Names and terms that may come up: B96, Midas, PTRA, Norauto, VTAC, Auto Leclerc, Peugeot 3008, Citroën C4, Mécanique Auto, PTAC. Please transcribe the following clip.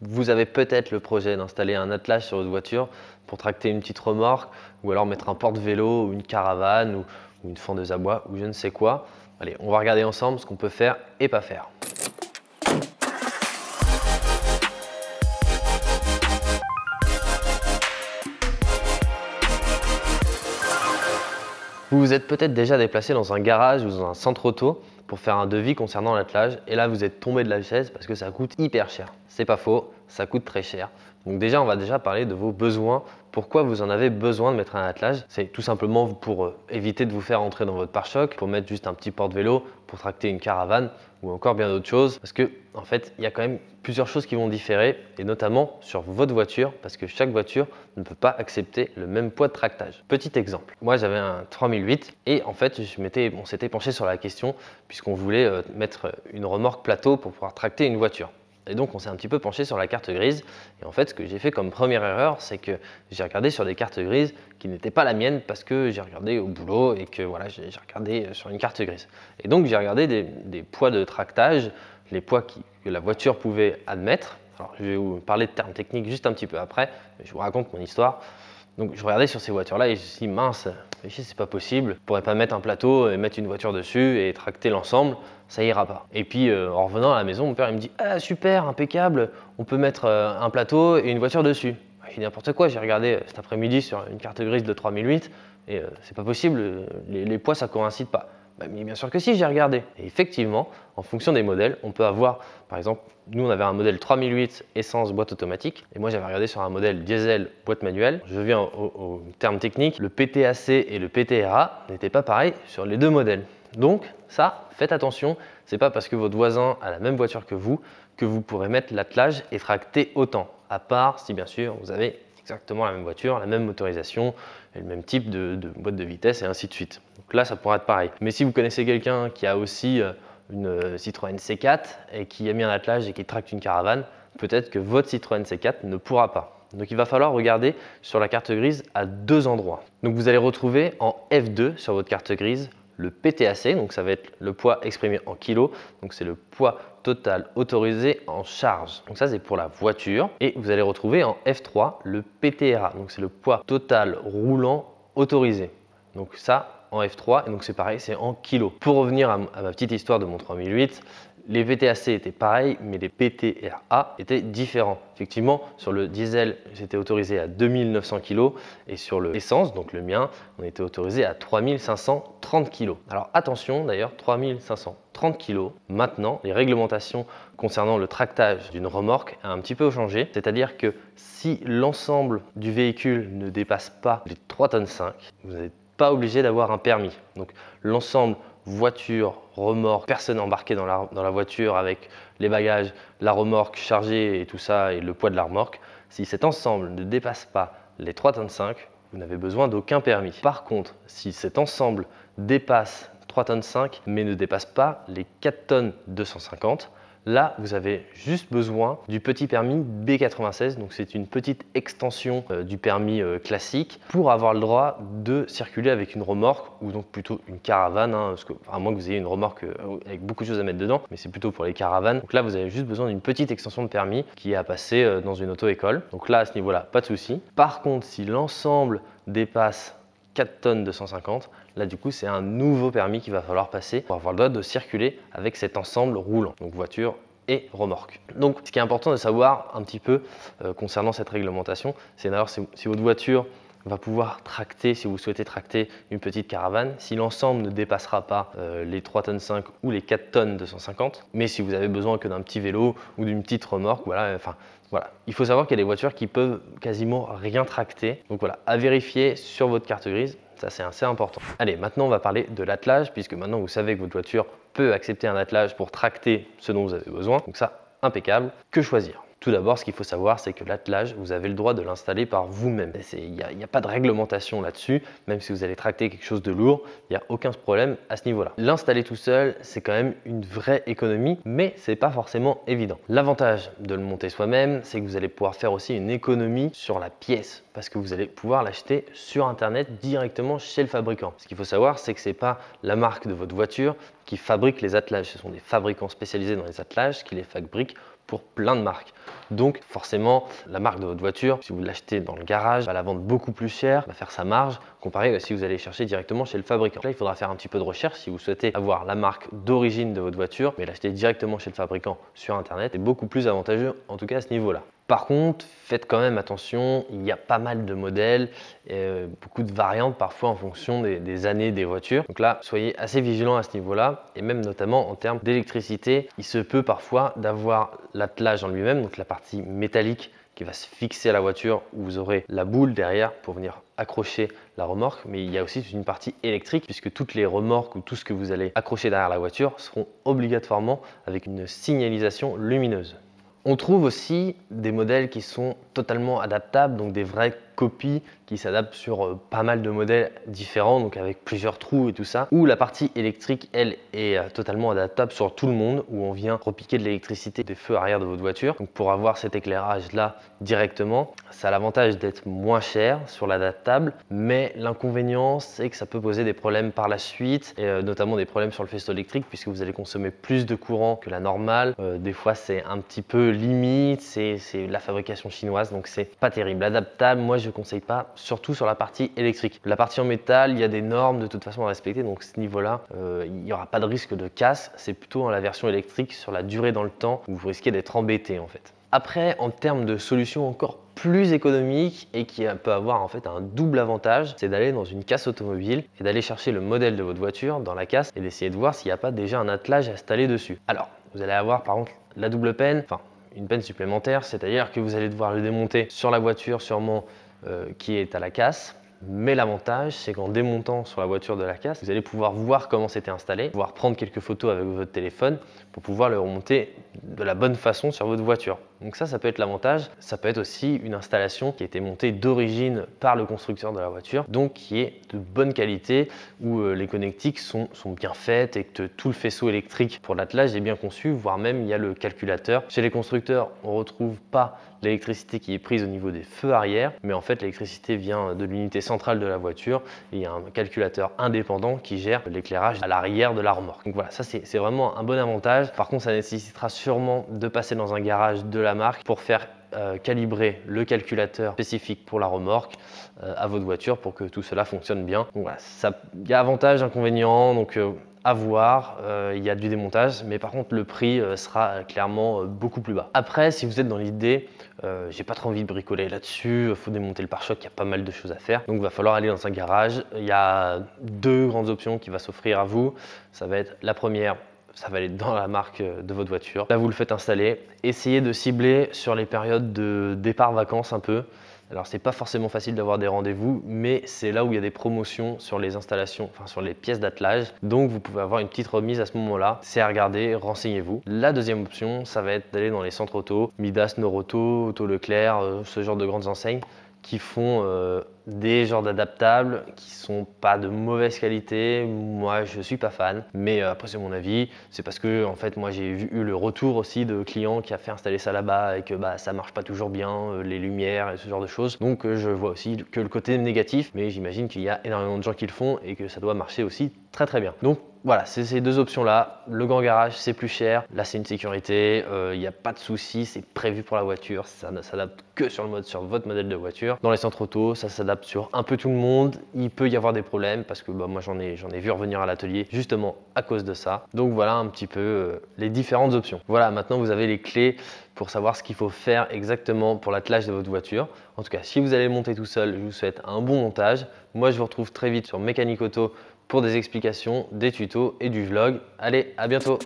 Vous avez peut-être le projet d'installer un attelage sur votre voiture pour tracter une petite remorque ou alors mettre un porte-vélo ou une caravane ou une fendeuse à bois ou je ne sais quoi. Allez, on va regarder ensemble ce qu'on peut faire et pas faire. Vous vous êtes peut-être déjà déplacé dans un garage ou dans un centre auto pour faire un devis concernant l'attelage et là vous êtes tombé de la chaise parce que ça coûte hyper cher. C'est pas faux, ça coûte très cher. Donc déjà on va déjà parler de vos besoins, pourquoi vous en avez besoin de mettre un attelage. C'est tout simplement pour éviter de vous faire entrer dans votre pare-choc, pour mettre juste un petit porte-vélo, pour tracter une caravane ou encore bien d'autres choses parce que en fait il y a quand même plusieurs choses qui vont différer et notamment sur votre voiture parce que chaque voiture ne peut pas accepter le même poids de tractage. Petit exemple, moi j'avais un 3008 et en fait on s'était penché sur la question puisqu'on voulait mettre une remorque plateau pour pouvoir tracter une voiture. Et donc on s'est un petit peu penché sur la carte grise et en fait ce que j'ai fait comme première erreur c'est que j'ai regardé sur des cartes grises qui n'étaient pas la mienne parce que j'ai regardé au boulot et que voilà j'ai regardé sur une carte grise. Et donc j'ai regardé des poids de tractage, les poids que la voiture pouvait admettre. Alors je vais vous parler de termes techniques juste un petit peu après, mais je vous raconte mon histoire. Donc je regardais sur ces voitures-là et je me suis dit mince, c'est pas possible, je pourrais pas mettre un plateau et mettre une voiture dessus et tracter l'ensemble, ça ira pas. Et puis en revenant à la maison, mon père il me dit ah super, impeccable, on peut mettre un plateau et une voiture dessus. J'ai dit n'importe quoi, j'ai regardé cet après-midi sur une carte grise de 3008 et c'est pas possible, les poids ça coïncide pas. Bah, mais bien sûr que si, j'ai regardé. Et effectivement, en fonction des modèles, on peut avoir, par exemple, nous on avait un modèle 3008 essence boîte automatique et moi j'avais regardé sur un modèle diesel boîte manuelle. Je viens au terme technique, le PTAC et le PTRA n'étaient pas pareils sur les deux modèles. Donc ça, faites attention, c'est pas parce que votre voisin a la même voiture que vous pourrez mettre l'attelage et tracter autant, à part si bien sûr vous avez exactement la même voiture, la même motorisation, et le même type de boîte de vitesse et ainsi de suite. Donc là, ça pourra être pareil. Mais si vous connaissez quelqu'un qui a aussi une Citroën C4 et qui a mis un attelage et qui tracte une caravane, peut-être que votre Citroën C4 ne pourra pas. Donc il va falloir regarder sur la carte grise à deux endroits. Donc vous allez retrouver en F2 sur votre carte grise le PTAC, donc ça va être le poids exprimé en kilos, donc c'est le poids total autorisé en charge. Donc ça c'est pour la voiture et vous allez retrouver en F3 le PTRA, donc c'est le poids total roulant autorisé. Donc ça en F3 et donc c'est pareil, c'est en kilos. Pour revenir à ma petite histoire de mon 3008, les VTAC étaient pareils, mais les PTRA étaient différents. Effectivement, sur le diesel, j'étais autorisé à 2900 kg et sur le essence, donc le mien, on était autorisé à 3530 kg. Alors attention d'ailleurs, 3530 kg. Maintenant, les réglementations concernant le tractage d'une remorque a un petit peu changé. C'est-à-dire que si l'ensemble du véhicule ne dépasse pas les 3,5 tonnes, vous n'êtes pas obligé d'avoir un permis. Donc l'ensemble voiture, remorque, personne embarquée dans la voiture avec les bagages, la remorque chargée et tout ça et le poids de la remorque. Si cet ensemble ne dépasse pas les 3,5 tonnes, vous n'avez besoin d'aucun permis. Par contre, si cet ensemble dépasse 3,5 tonnes mais ne dépasse pas les 4,250 tonnes, là, vous avez juste besoin du petit permis B96, donc c'est une petite extension du permis classique pour avoir le droit de circuler avec une remorque ou donc plutôt une caravane, hein, parce que, à moins que vous ayez une remorque avec beaucoup de choses à mettre dedans, mais c'est plutôt pour les caravanes. Donc là, vous avez juste besoin d'une petite extension de permis qui est à passer dans une auto-école. Donc là, à ce niveau-là, pas de souci. Par contre, si l'ensemble dépasse 4,250 tonnes, là du coup c'est un nouveau permis qu'il va falloir passer pour avoir le droit de circuler avec cet ensemble roulant, donc voiture et remorque. Donc ce qui est important de savoir un petit peu concernant cette réglementation, c'est d'ailleurs si votre voiture va pouvoir tracter, si vous souhaitez tracter une petite caravane, si l'ensemble ne dépassera pas les 3,5 tonnes ou les 4,250 tonnes, mais si vous avez besoin que d'un petit vélo ou d'une petite remorque, voilà, enfin voilà. Il faut savoir qu'il y a des voitures qui peuvent quasiment rien tracter. Donc voilà, à vérifier sur votre carte grise, ça c'est assez important. Allez, maintenant on va parler de l'attelage, puisque maintenant vous savez que votre voiture peut accepter un attelage pour tracter ce dont vous avez besoin. Donc ça, impeccable. Que choisir ? Tout d'abord, ce qu'il faut savoir, c'est que l'attelage, vous avez le droit de l'installer par vous-même. Il n'y a pas de réglementation là-dessus, même si vous allez tracter quelque chose de lourd, il n'y a aucun problème à ce niveau-là. L'installer tout seul, c'est quand même une vraie économie, mais ce n'est pas forcément évident. L'avantage de le monter soi-même, c'est que vous allez pouvoir faire aussi une économie sur la pièce, parce que vous allez pouvoir l'acheter sur Internet directement chez le fabricant. Ce qu'il faut savoir, c'est que ce n'est pas la marque de votre voiture qui fabrique les attelages, ce sont des fabricants spécialisés dans les attelages qui les fabriquent pour plein de marques. Donc forcément, la marque de votre voiture, si vous l'achetez dans le garage, va la vendre beaucoup plus cher, va faire sa marge, comparé à si vous allez chercher directement chez le fabricant. Là, il faudra faire un petit peu de recherche si vous souhaitez avoir la marque d'origine de votre voiture, mais l'acheter directement chez le fabricant sur Internet est beaucoup plus avantageux, en tout cas à ce niveau-là. Par contre, faites quand même attention, il y a pas mal de modèles, beaucoup de variantes parfois en fonction des années des voitures. Donc là, soyez assez vigilants à ce niveau-là, et même notamment en termes d'électricité, il se peut parfois d'avoir l'attelage en lui-même, donc la partie métallique qui va se fixer à la voiture, où vous aurez la boule derrière pour venir accrocher la remorque, mais il y a aussi une partie électrique puisque toutes les remorques ou tout ce que vous allez accrocher derrière la voiture seront obligatoirement avec une signalisation lumineuse. On trouve aussi des modèles qui sont totalement adaptables, donc des vraies copies qui s'adaptent sur pas mal de modèles différents, donc avec plusieurs trous et tout ça, où la partie électrique, elle, est totalement adaptable sur tout le monde, où on vient repiquer de l'électricité des feux arrière de votre voiture. Donc pour avoir cet éclairage-là directement, ça a l'avantage d'être moins cher sur l'adaptable, mais l'inconvénient, c'est que ça peut poser des problèmes par la suite, et notamment des problèmes sur le faisceau électrique, puisque vous allez consommer plus de courant que la normale. Des fois, c'est un petit peu limite, c'est la fabrication chinoise, donc c'est pas terrible. L'adaptable, moi je conseille pas, surtout sur la partie électrique. La partie en métal, il y a des normes de toute façon à respecter, donc ce niveau là il n'y aura pas de risque de casse. C'est plutôt dans la version électrique, sur la durée dans le temps, où vous risquez d'être embêté en fait. Après, en termes de solutions encore plus économiques et qui peut avoir en fait un double avantage, c'est d'aller dans une casse automobile et d'aller chercher le modèle de votre voiture dans la casse et d'essayer de voir s'il n'y a pas déjà un attelage installé dessus. Alors vous allez avoir par contre la double peine, enfin une peine supplémentaire, c'est-à-dire que vous allez devoir le démonter sur la voiture sûrement qui est à la casse. Mais l'avantage, c'est qu'en démontant sur la voiture de la casse, vous allez pouvoir voir comment c'était installé, pouvoir prendre quelques photos avec votre téléphone pour pouvoir le remonter de la bonne façon sur votre voiture. Donc ça peut être l'avantage. Ça peut être aussi une installation qui a été montée d'origine par le constructeur de la voiture, donc qui est de bonne qualité, où les connectiques sont bien faites et que tout le faisceau électrique pour l'attelage est bien conçu, voire même il y a le calculateur. Chez les constructeurs, on ne retrouve pas l'électricité qui est prise au niveau des feux arrière, mais en fait l'électricité vient de l'unité centrale de la voiture et il y a un calculateur indépendant qui gère l'éclairage à l'arrière de la remorque. Donc voilà, ça c'est vraiment un bon avantage. Par contre, ça nécessitera sûrement de passer dans un garage de la marque pour faire calibrer le calculateur spécifique pour la remorque à votre voiture pour que tout cela fonctionne bien. Donc voilà, il y a avantages, inconvénients, donc à voir, il y a du démontage, mais par contre le prix sera clairement beaucoup plus bas. Après, si vous êtes dans l'idée, j'ai pas trop envie de bricoler là-dessus, faut démonter le pare-choc, il y a pas mal de choses à faire, donc il va falloir aller dans un garage. Il y a deux grandes options qui vont s'offrir à vous. Ça va être la première, ça va aller dans la marque de votre voiture. Là, vous le faites installer. Essayez de cibler sur les périodes de départ vacances un peu. Alors, c'est pas forcément facile d'avoir des rendez-vous, mais c'est là où il y a des promotions sur les installations, enfin sur les pièces d'attelage. Donc, vous pouvez avoir une petite remise à ce moment-là. C'est à regarder, renseignez-vous. La deuxième option, ça va être d'aller dans les centres auto, Midas, Norauto, Auto Leclerc, ce genre de grandes enseignes qui font des genres d'adaptables qui sont pas de mauvaise qualité. Moi, je suis pas fan, mais après c'est mon avis. C'est parce que en fait, moi j'ai eu le retour aussi de clients qui a fait installer ça là-bas et que bah ça marche pas toujours bien, les lumières et ce genre de choses. Donc je vois aussi que le côté négatif, mais j'imagine qu'il y a énormément de gens qui le font et que ça doit marcher aussi très très bien. Donc voilà, c'est ces deux options-là. Le grand garage, c'est plus cher. Là, c'est une sécurité. Il n'y a pas de souci. C'est prévu pour la voiture. Ça ne s'adapte que sur votre modèle de voiture. Dans les centres auto, ça s'adapte sur un peu tout le monde. Il peut y avoir des problèmes parce que bah, moi, j'en ai vu revenir à l'atelier justement à cause de ça. Donc voilà un petit peu les différentes options. Voilà, maintenant, vous avez les clés pour savoir ce qu'il faut faire exactement pour l'attelage de votre voiture. En tout cas, si vous allez monter tout seul, je vous souhaite un bon montage. Moi, je vous retrouve très vite sur Mécanique Auto pour des explications, des tutos et du vlog. Allez, à bientôt!